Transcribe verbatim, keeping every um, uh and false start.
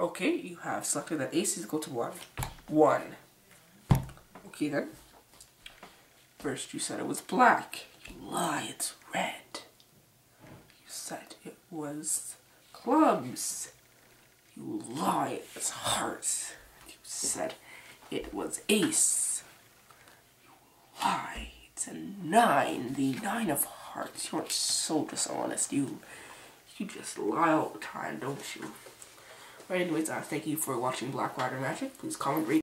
Okay, you have selected that ace is equal to one. One. Okay then. First you said it was black. You lie, it's red. You said it was clubs. You lie, it's hearts. You said it was ace. You lie, it's a nine. The nine of hearts. You aren't so dishonest. You, you just lie all the time, don't you? Right, anyways, uh, thank you for watching Black Rider Magic. Please comment, rate.